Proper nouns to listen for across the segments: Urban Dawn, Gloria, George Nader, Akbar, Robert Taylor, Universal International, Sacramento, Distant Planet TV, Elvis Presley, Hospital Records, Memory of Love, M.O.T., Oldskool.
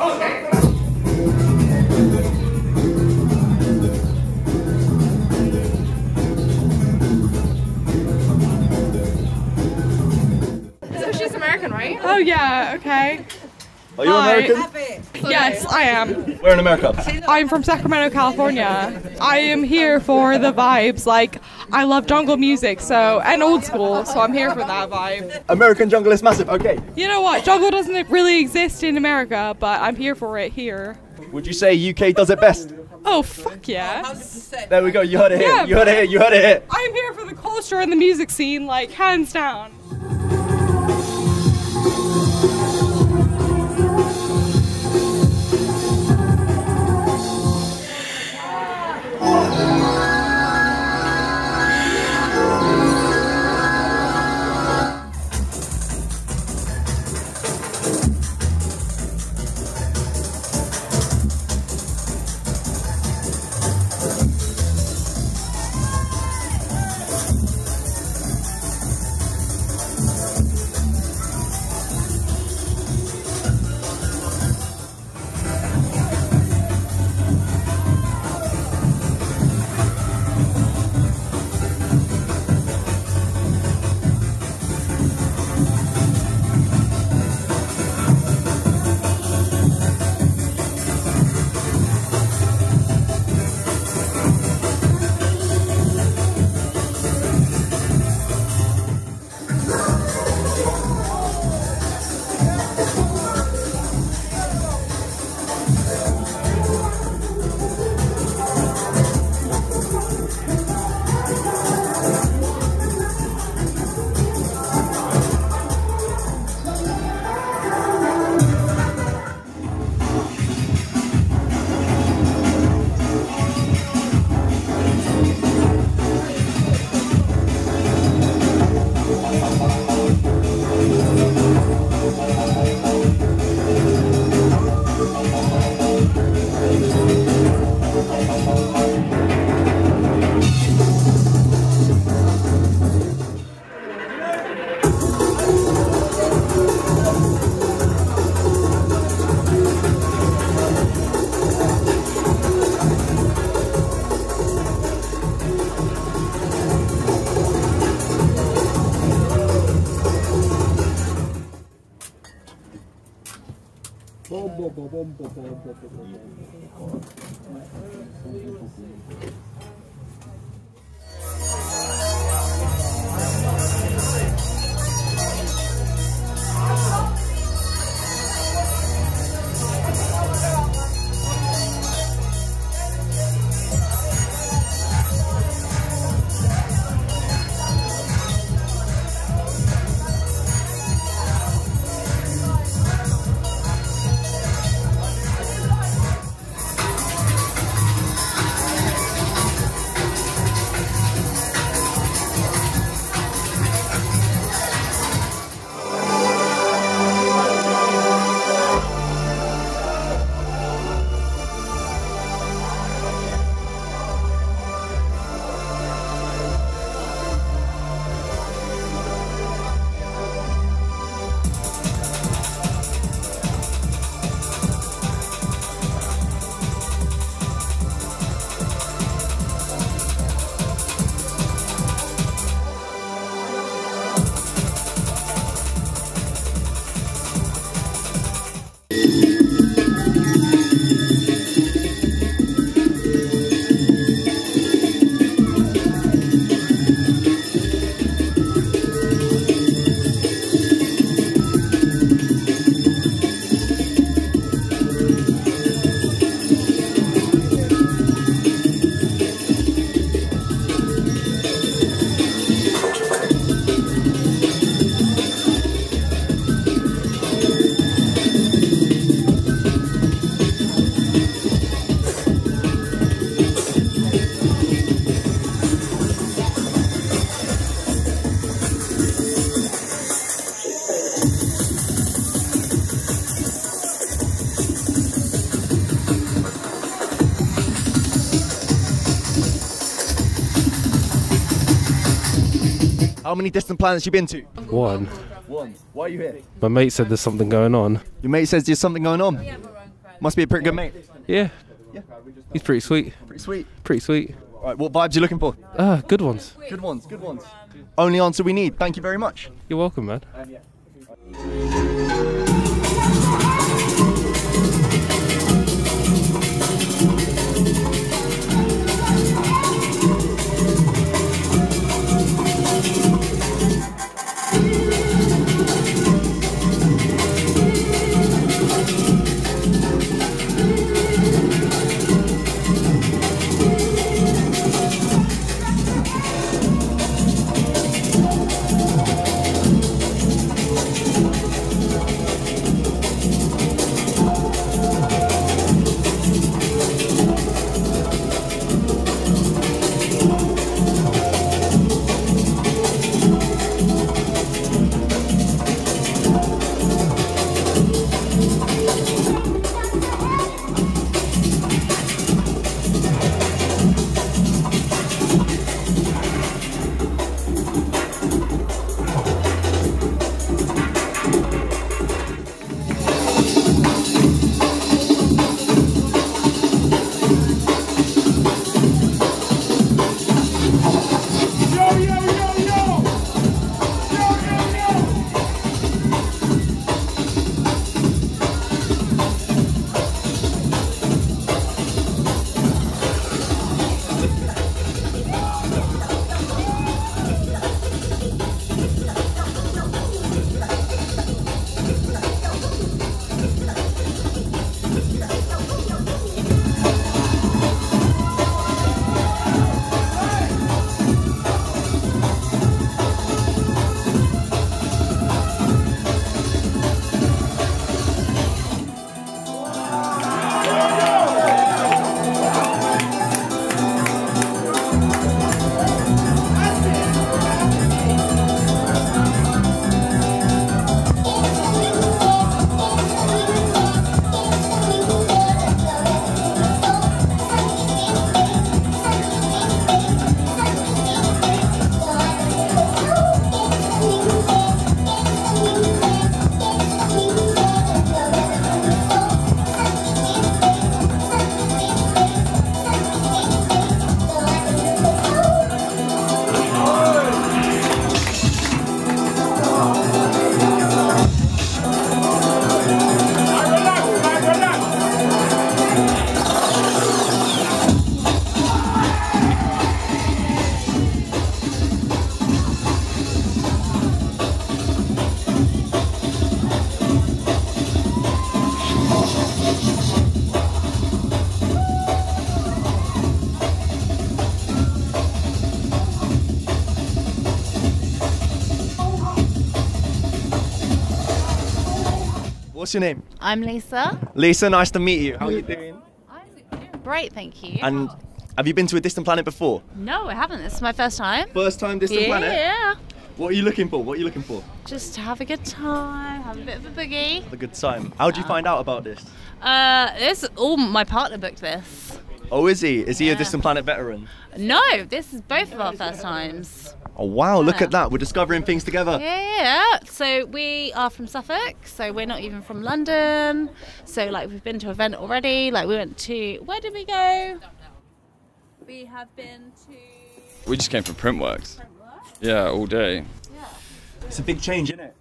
So she's American, right? Oh yeah, okay. Are you American? Yes, I am. Where in America? I'm from Sacramento, California. I am here for the vibes. Like, I love jungle music, so, and old school, so I'm here for that vibe. American jungle is massive, okay. You know what, jungle doesn't really exist in America, but I'm here for it here. Would you say UK does it best? Oh, fuck yeah. There we go, you heard it here, you heard it here, you heard it here. I'm here for the culture and the music scene, like, hands down. How many distant planets you been to? One. Why are you here? My mate said there's something going on. Your mate says there's something going on? Must be a pretty good mate. Yeah. Yeah. He's pretty sweet. Pretty sweet. Pretty sweet. All right, what vibes are you looking for? Good ones. Good ones, good ones. Only answer we need. Thank you very much. You're welcome, man. What's your name? I'm Lisa. Lisa, nice to meet you. How are you doing? I'm doing great, thank you. And have you been to a Distant Planet before? No, I haven't. This is my first time. First time Distant Planet? Yeah. What are you looking for? What are you looking for? Just to have a good time, have a bit of a boogie. Have a good time. How did you find out about this? My partner booked this. Oh, is he? Is he a Distant Planet veteran? No, this is both of our first times. Oh wow, look at that, we're discovering things together. Yeah, so we are from Suffolk, so we're not even from London. So like we've been to an event already, like we went to, where did we go? We have been to... We just came from Printworks. Yeah, all day. Yeah. It's a big change, isn't it?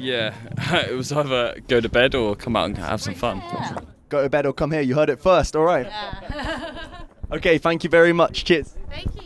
Yeah, it was either go to bed or come out and have some fun. Yeah. Go to bed or come here, you heard it first, all right. Yeah. Okay, thank you very much, cheers. Thank you.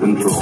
control.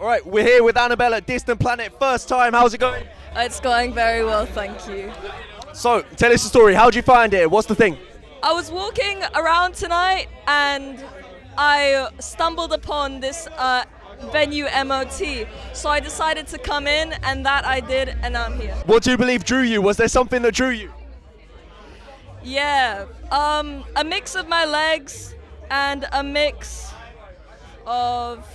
Right, we're here with Annabelle at Distant Planet, first time. How's it going? It's going very well, thank you. So, tell us the story. How'd you find it? What's the thing? I was walking around tonight and I stumbled upon this venue M.O.T. So I decided to come in, and that I did, and I'm here. What do you believe drew you? Was there something that drew you? Yeah, a mix of my legs and a mix of...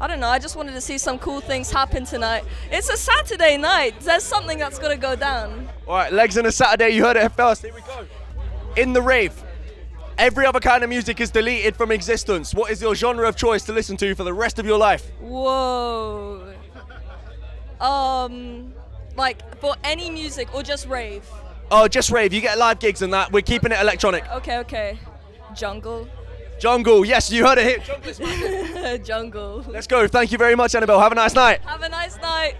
I don't know, I just wanted to see some cool things happen tonight. It's a Saturday night, there's something that's got to go down. Alright, legs on a Saturday, you heard it first, here we go. In the rave, every other kind of music is deleted from existence. What is your genre of choice to listen to for the rest of your life? Whoa. Like, for any music or just rave? Oh, just rave, you get live gigs and that, we're keeping it electronic. Okay, okay. Jungle. Jungle, yes, you heard it here. Jungle. Let's go. Thank you very much, Annabelle. Have a nice night. Have a nice night.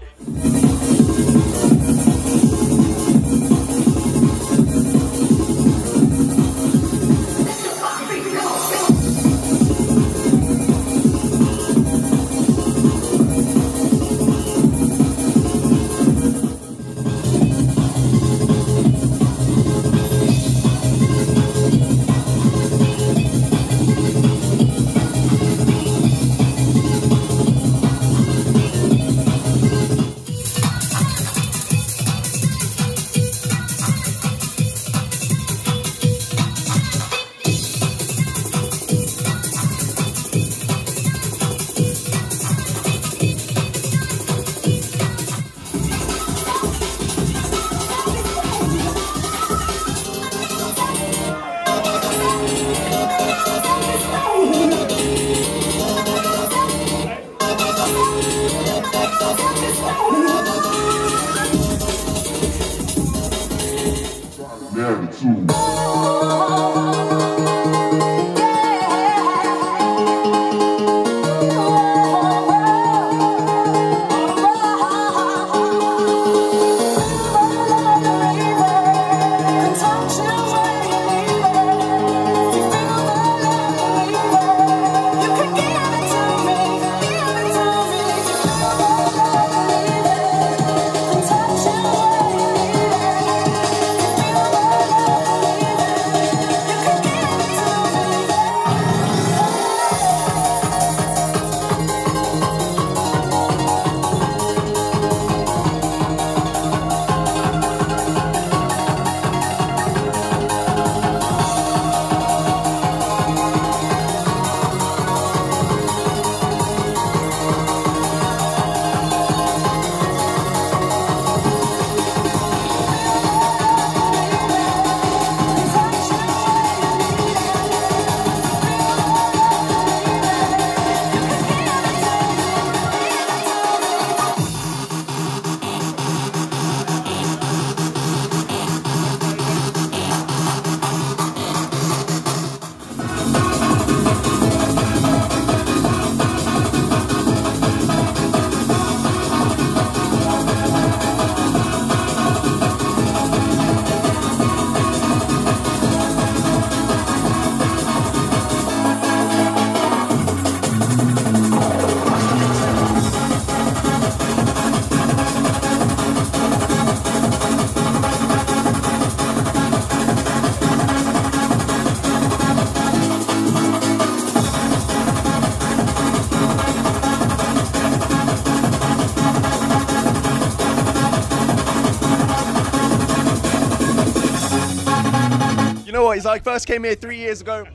He's like, first came here 3 years ago.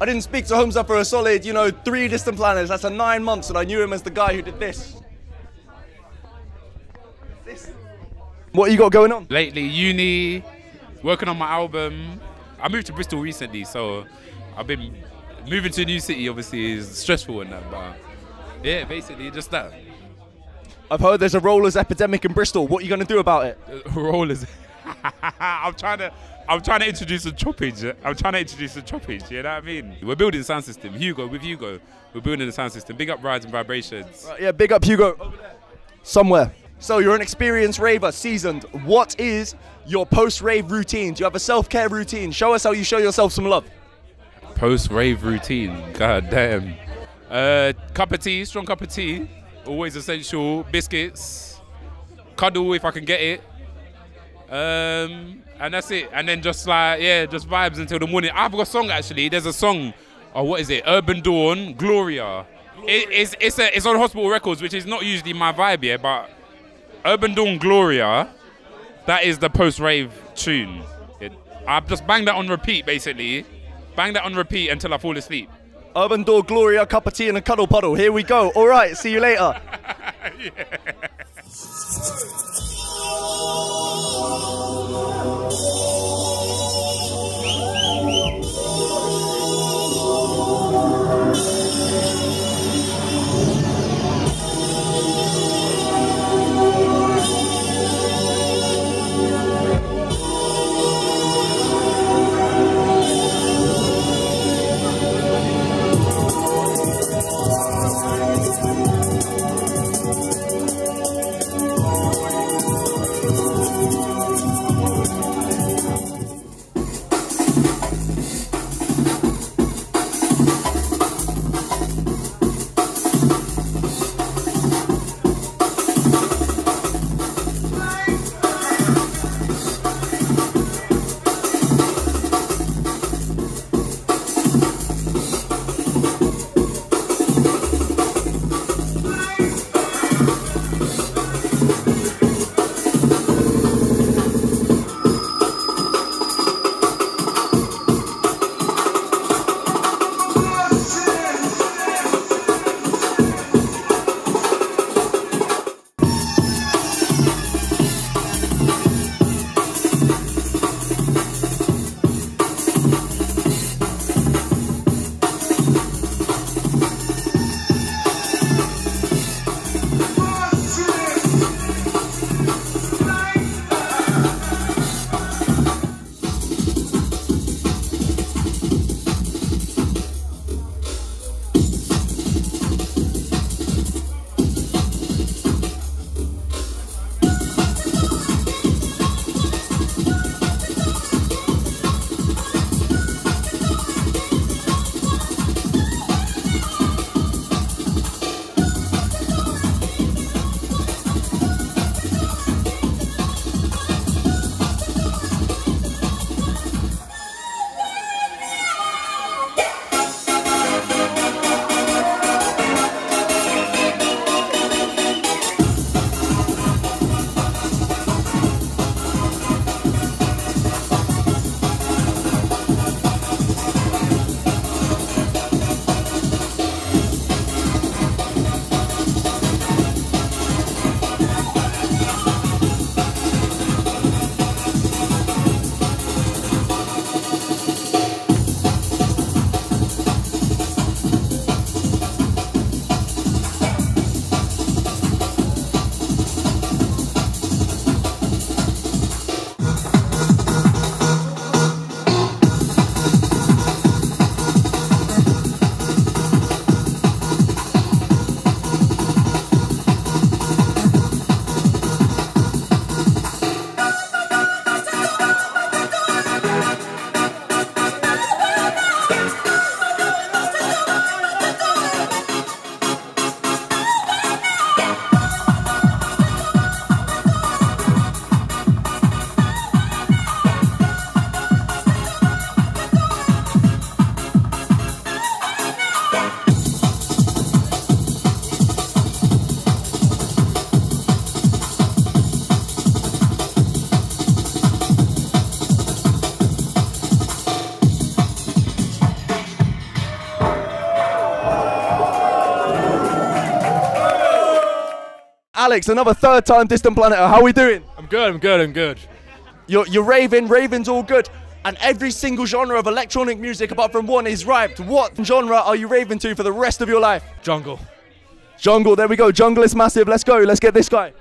I didn't speak to Humza for a solid, 3 Distant Planets. That's a 9 months, and I knew him as the guy who did this. What you got going on? Lately, uni, working on my album. I moved to Bristol recently, so I've been moving to a new city, obviously, is stressful and that, but yeah, basically just that. I've heard there's a rollers epidemic in Bristol. What are you going to do about it? Rollers? I'm trying to introduce a choppage. You know what I mean? We're building the sound system. With Hugo, we're building the sound system. Big up Rides and Vibrations. Right, yeah, big up Hugo. Over there. Somewhere. So you're an experienced raver, seasoned. What is your post-rave routine? Do you have a self-care routine? Show us how you show yourself some love. Post-rave routine, god damn. Cup of tea, strong cup of tea, always essential. Biscuits, cuddle if I can get it. And that's it. And then just like, yeah, just vibes until the morning. I've got a song actually, there's a song, oh what is it? Urban Dawn, Gloria. It's on Hospital Records, which is not usually my vibe, yeah, but Urban Dawn Gloria, that is the post-rave tune. I've just banged that on repeat, basically. Bang that on repeat until I fall asleep. Urban Dawn Gloria, cup of tea and a cuddle puddle. Here we go. All right, see you later. Alex, another third time Distant Planet. How are we doing? I'm good. You're raving, raving's all good. And every single genre of electronic music apart from one is ripped. What genre are you raving to for the rest of your life? Jungle. Jungle, there we go. Jungle is massive. Let's go. Let's get this guy.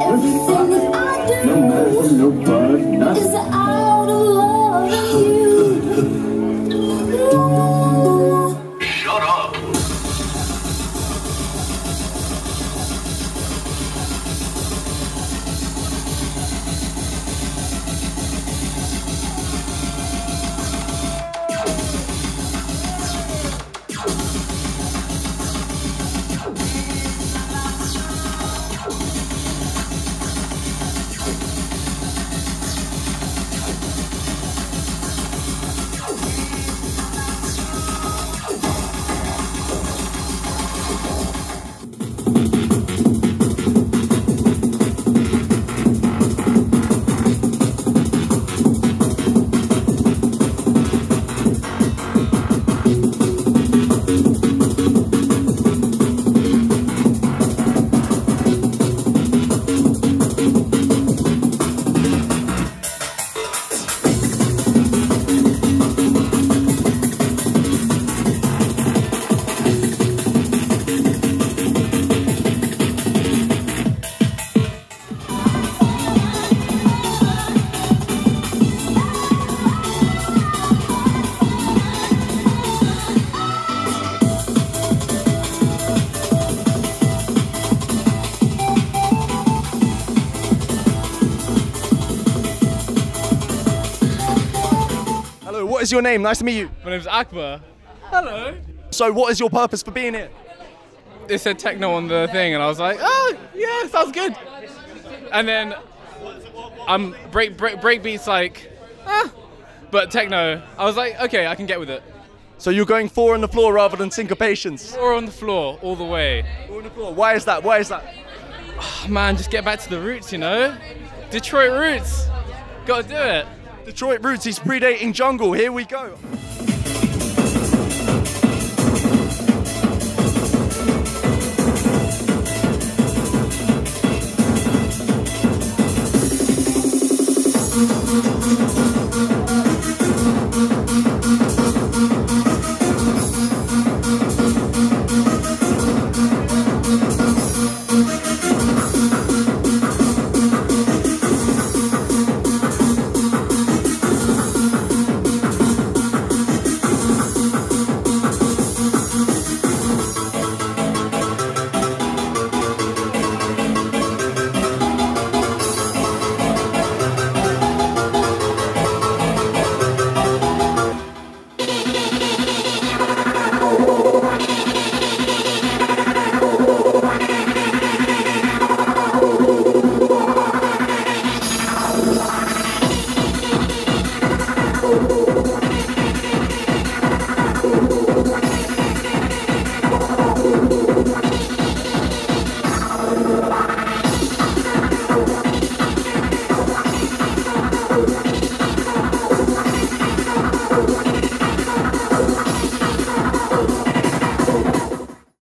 Everything that I do, no matter, nobody, nothing, is out of love of you. Shut up. What is your name? Nice to meet you. My name's Akbar. Hello. So what is your purpose for being here? They said techno on the thing and I was like, oh yeah, sounds good. And then I'm break beats like, ah, but techno. I was like, okay, I can get with it. So you're going four on the floor rather than syncopations? Four on the floor, all the way. Four on the floor. Why is that? Why is that? Oh, man, just get back to the roots, you know? Detroit roots. Gotta do it. Detroit roots is predating jungle. Here we go.